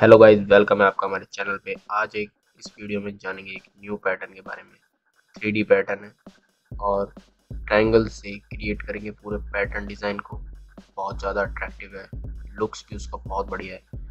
Hello guys, welcome है आपका हमारे चैनल पे। आज इस वीडियो में जानेंगे एक न्यू पैटर्न के बारे में। 3D पैटर्न है और ट्रायंगल से क्रिएट करेंगे पूरे पैटर्न डिज़ाइन को। बहुत ज़्यादा अट्रैक्टिव है, लुक्स भी उसका बहुत बढ़िया है।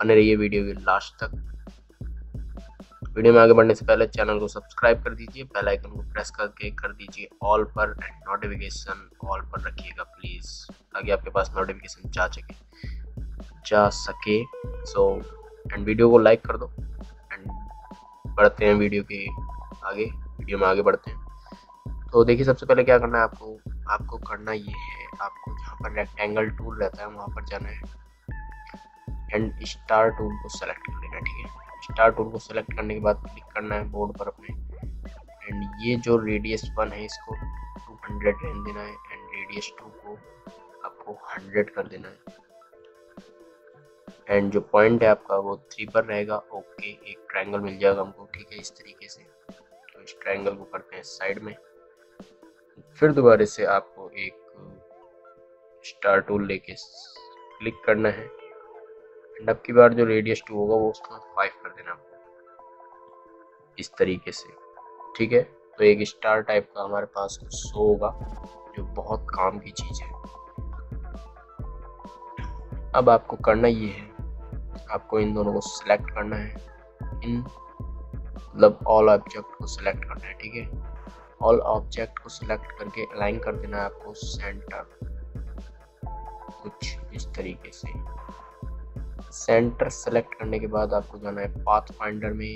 बने रहिए वीडियो के लास्ट तक। वीडियो में आगे बढ़ने से पहले चैनल को सब्सक्राइब कर दीजिए, बेल आइकन को प्रेस करके कर दीजिए ऑल पर, एंड नोटिफिकेशन ऑल पर रखिएगा प्लीज़, ताकि आपके पास नोटिफिकेशन जा सके। एंड वीडियो को लाइक कर दो। एंड बढ़ते हैं वीडियो में आगे बढ़ते हैं। तो देखिए, सबसे पहले क्या करना है आपको करना ये है, आपको जहाँ पर रेक्टेंगल टूल रहता है वहाँ पर जाना है एंड स्टार टूल को सेलेक्ट कर लेना। ठीक है, स्टार टूल को सेलेक्ट करने के बाद क्लिक करना है बोर्ड पर अपने, एंड ये जो रेडियस 1 है इसको 200 रहने देना है, एंड रेडियस 2 को आपको 100 कर देना है। एंड जो पॉइंट है आपका वो 3 पर रहेगा। ओके, एक ट्रायंगल मिल जाएगा हमको। ठीक है, इस तरीके से। तो इस ट्रायंगल को करते हैं साइड में। फिर दोबारा से आपको एक स्टार टूल लेके क्लिक करना है, एंड अब की बार जो रेडियस 2 होगा वो उसको 5 कर देना आपको, इस तरीके से। ठीक है, तो एक स्टार टाइप का हमारे पास शो होगा, जो बहुत काम की चीज़ है। अब आपको करना ये है, आपको इन दोनों को सिलेक्ट करना है, इन मतलब ऑल ऑब्जेक्ट को सिलेक्ट करना है। ठीक है, ऑल ऑब्जेक्ट को सिलेक्ट करके अलाइन कर देना है आपको सेंटर, कुछ इस तरीके से। सेंटर सेलेक्ट करने के बाद आपको जाना है पाथ फाइंडर में,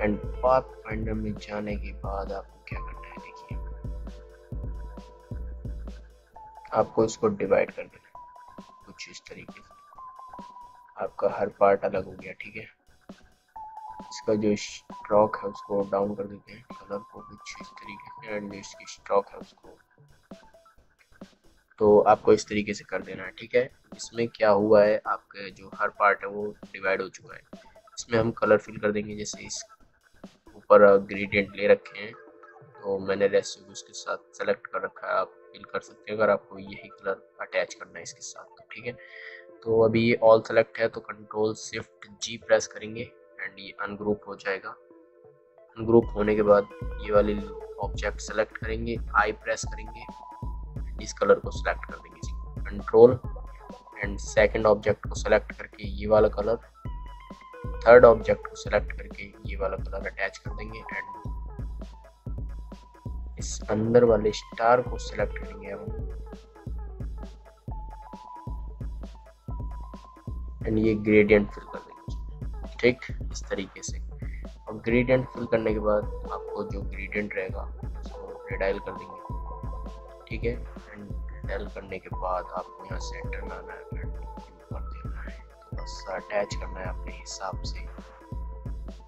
एंड पाथ फाइंडर में जाने के बाद आपको क्या करना है, देखिए आपको इसको डिवाइड कर देना है इस तरीके से। आपका हर पार्ट अलग हो गया। ठीक है, इसका जो स्ट्रोक है उसको डाउन कर देते हैं, कलर को कुछ इस तरीके से, एंड इसकी स्ट्रोक है उसको तो आपको इस तरीके से कर देना है। ठीक है, इसमें क्या हुआ है, आपके जो हर पार्ट है वो डिवाइड हो चुका है। इसमें हम कलर फिल कर देंगे, जैसे इस ऊपर ग्रेडियंट ले रखे हैं तो मैंने रेसिड्यू उसके साथ सेलेक्ट कर रखा है, आप फिल कर सकते हैं अगर आपको यही कलर अटैच करना है इसके साथ। ठीक है, तो अभी ये ऑल सेलेक्ट है तो Ctrl+Shift+G प्रेस करेंगे एंड ये अनग्रुप हो जाएगा। अनग्रुप होने के बाद ये वाले ऑब्जेक्ट सेलेक्ट करेंगे, आई प्रेस करेंगे, इस कलर को सेलेक्ट कर देंगे कंट्रोल, एंड सेकंड ऑब्जेक्ट को सेलेक्ट करके ये वाला कलर, थर्ड ऑब्जेक्ट को सेलेक्ट करके ये वाला कलर अटैच कर देंगे, एंड इस अंदर वाले स्टार को सेलेक्ट करेंगे हम, एंड ये ग्रेडियंट फिल कर देंगे। ठीक, इस तरीके से। और ग्रेडियंट फिल करने के बाद आपको जो ग्रेडियंट रहेगा उसको रेडाइल कर देंगे। ठीक है, एंड रेडाइल करने के बाद आपको यहाँ सेंटर में आना है, कर देना है, थोड़ा सा अटैच करना है अपने हिसाब से।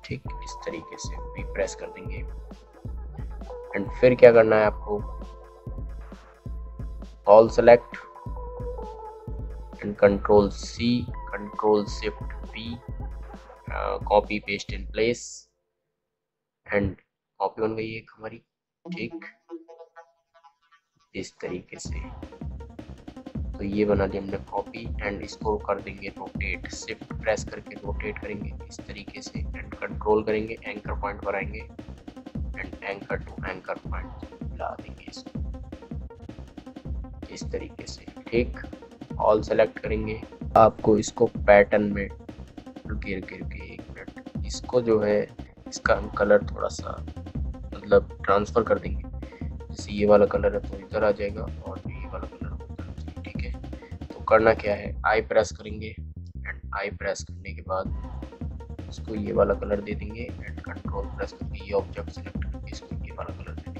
ठीक, इस तरीके से भी प्रेस कर देंगे। एंड फिर क्या करना है, आपको all select and Ctrl+C, Ctrl+Shift+V, copy paste in place, and copy बन गई एक हमारी। ठीक, इस तरीके से। तो ये बना दी हमने कॉपी, एंड इसको कर देंगे रोटेट, शिफ्ट प्रेस करके रोटेट करेंगे इस तरीके से, एंड कंट्रोल करेंगे, एंकर पॉइंट पर आएंगे and anchor to anchor point ला देंगे इसको, इस तरीके से। ठीक, ऑल सेलेक्ट करेंगे। आपको इसको पैटर्न में गिर के, एक मिनट, इसको जो है इसका हम कलर थोड़ा सा मतलब ट्रांसफ़र कर देंगे, जैसे ये वाला कलर है तो इधर आ जाएगा और ये वाला कलर उधर आ जाएगा। ठीक है, तो करना क्या है, आई प्रेस करेंगे, एंड आई प्रेस करने के बाद इसको ये वाला कलर दे देंगे, एंड कंट्रोल प्रेस करके ये ऑब्जेक्ट सेलेक्ट करके इसको ये वाला कलर दे देंगे।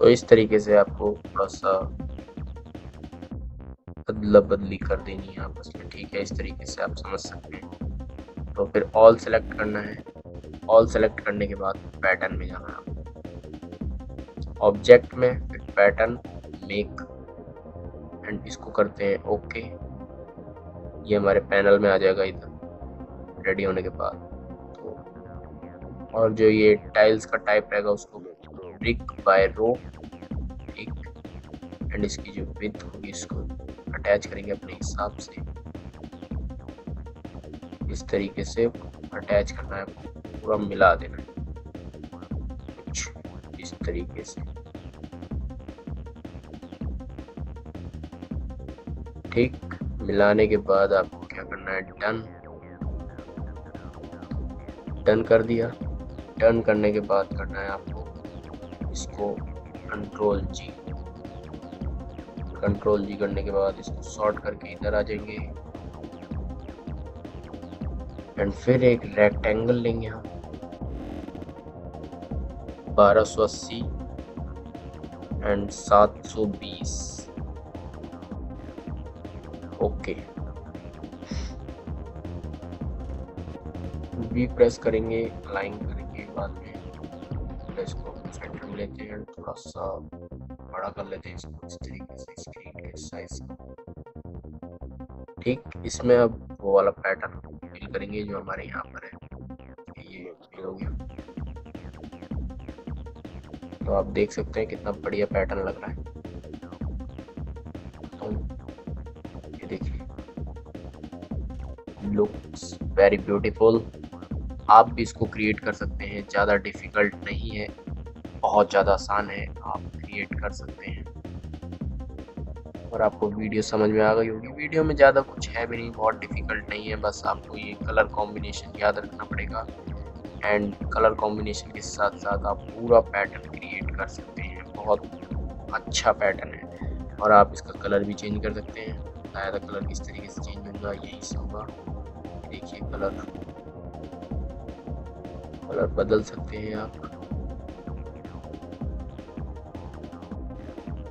तो इस तरीके से आपको थोड़ा सा अदला बदली कर देनी है आपस में, ठीक है। इस तरीके से आप समझ सकते हैं। तो फिर ऑल सेलेक्ट करना है। ऑल सेलेक्ट करने के बाद पैटर्न में जाना है आपको, ऑब्जेक्ट में, फिर पैटर्न, मेक, एंड इसको करते हैं ओके। ये हमारे पैनल में आ जाएगा इधर रेडी होने के बाद। तो और जो ये टाइल्स का टाइप रहेगा उसको ब्रिक बाय रो, ठीक, एंड इसकी जो विड्थ होगी इसको अटैच करेंगे अपने हिसाब से। इस तरीके से अटैच करना है, पूरा मिला देना है कुछ इस तरीके से, ठीक। मिलाने के बाद आपको क्या करना है, डन। डन कर दिया। डन करने के बाद करना है आपको इसको कंट्रोल जी। कंट्रोल जी करने के बाद इसको शॉर्ट करके इधर आ जाएंगे, एंड फिर एक रेक्टेंगल लेंगे हम 1280 एंड 720, ओके। वी प्रेस करेंगे, अलाइन करेंगे, बाद में इसको सेंटर में लेते हैं, थोड़ा सा बड़ा कर लेते हैं इसको इस तरीके से, स्क्रीन के साइज को, ठीक। इसमें अब वो वाला पैटर्न फिल करेंगे जो हमारे यहाँ पर है, ये फिल हो गया। तो आप देख सकते हैं कितना बढ़िया पैटर्न लग रहा है। तो ये देखिए, लुक्स वेरी ब्यूटीफुल। आप भी इसको क्रिएट कर सकते हैं, ज़्यादा डिफिकल्ट नहीं है, बहुत ज़्यादा आसान है, आप क्रिएट कर सकते हैं। और आपको वीडियो समझ में आ गई होगी। वीडियो में ज़्यादा कुछ है भी नहीं, बहुत डिफिकल्ट नहीं है, बस आपको ये कलर कॉम्बिनेशन याद रखना पड़ेगा, एंड कलर कॉम्बिनेशन के साथ साथ आप पूरा पैटर्न क्रिएट कर सकते हैं। बहुत अच्छा पैटर्न है, और आप इसका कलर भी चेंज कर सकते हैं। बताया था कलर किस तरीके से चेंज होगा, यही होगा। देखिए कलर बदल सकते हैं आप।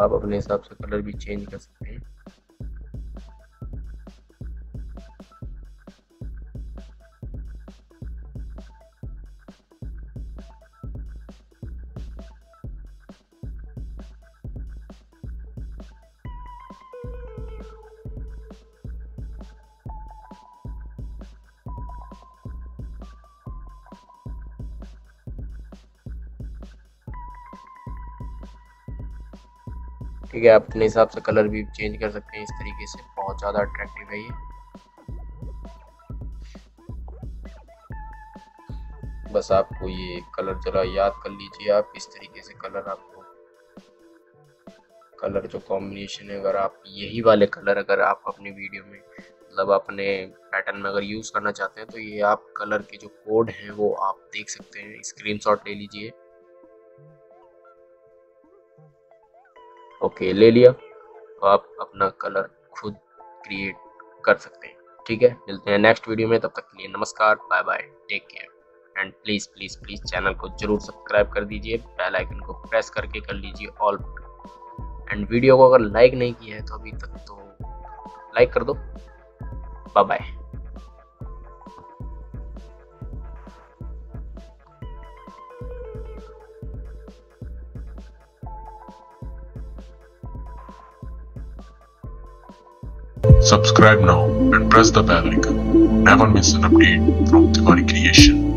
आप अपने हिसाब से कलर भी चेंज कर सकते हैं। ठीक है, आप अपने हिसाब से कलर भी चेंज कर सकते हैं इस तरीके से। बहुत ज़्यादा अट्रैक्टिव है ये। बस आपको ये कलर जरा याद कर लीजिए। आप इस तरीके से कलर, आपको कलर जो कॉम्बिनेशन है, अगर आप यही वाले कलर अगर आप अपनी वीडियो में, मतलब अपने पैटर्न में अगर यूज़ करना चाहते हैं, तो ये आप कलर के जो कोड हैं वो आप देख सकते हैं। स्क्रीनशॉट ले लीजिए। ओके, ले लिया। तो आप अपना कलर खुद क्रिएट कर सकते हैं। ठीक है, मिलते हैं नेक्स्ट वीडियो में। तब तक के लिए नमस्कार, bye bye, take care, and please please please channel को जरूर सब्सक्राइब कर दीजिए। बेल आइकन को प्रेस करके कर लीजिए ऑल, एंड वीडियो को अगर लाइक नहीं किया है तो अभी तक तो लाइक कर दो। Bye bye. Subscribe now and press the bell icon. Never miss an update from TiwariCreation.